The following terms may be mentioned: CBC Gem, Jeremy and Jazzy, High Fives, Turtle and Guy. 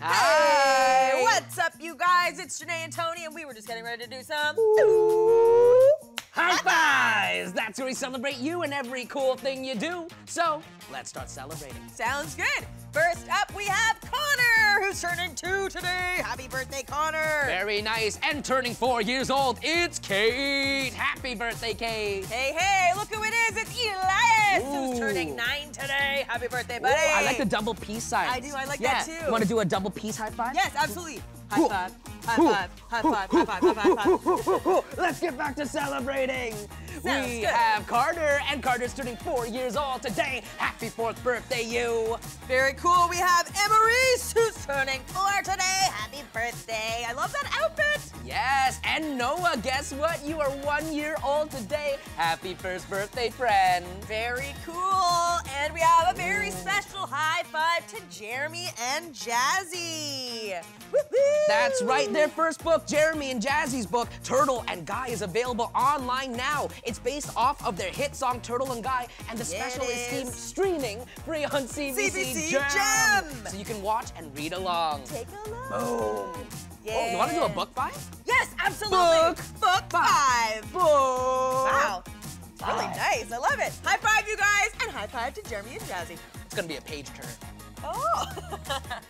Hi! Hey, what's up, you guys? It's Janae and Tony, and we were just getting ready to do some... Ooh. High Fives! That's where we celebrate you and every cool thing you do. So, let's start celebrating. Sounds good. First up, we have Connor, who's turning 2 today. Happy birthday, Connor. Very nice. And turning 4 years old, it's Kate. Happy birthday, Kate. Hey, hey, look who it is. It's Elias, who's turning 9 today. Happy birthday, buddy. Ooh, I like the double peace signs. I do. I like that, too. You want to do a double peace high five? Yes, absolutely. High five. High five. High five. High five. High five. Let's get back to celebrating. We have Carter, and Carter's turning 4 years old today. Happy 4th birthday, you. Very cool. We have Emery's, who's turning 4 today. Happy birthday. I love that outfit. Yes, and Noah, guess what? You are 1 year old today. Happy 1st birthday, friend. Very cool. And we have a very special high five to Jeremy and Jazzy. That's right. Their first book, Jeremy and Jazzy's book, Turtle and Guy, is available online now. It's based off of their hit song, Turtle and Guy, and the special is streaming free on CBC Gem. So you can watch and read along. Take a look. Boom. Yeah. Oh, you want to do a book 5? Yes, absolutely. Book five. Boom. Wow. Five. Really nice. I love it. High five, you guys, and high five to Jeremy and Jazzy. It's going to be a page turn. Oh.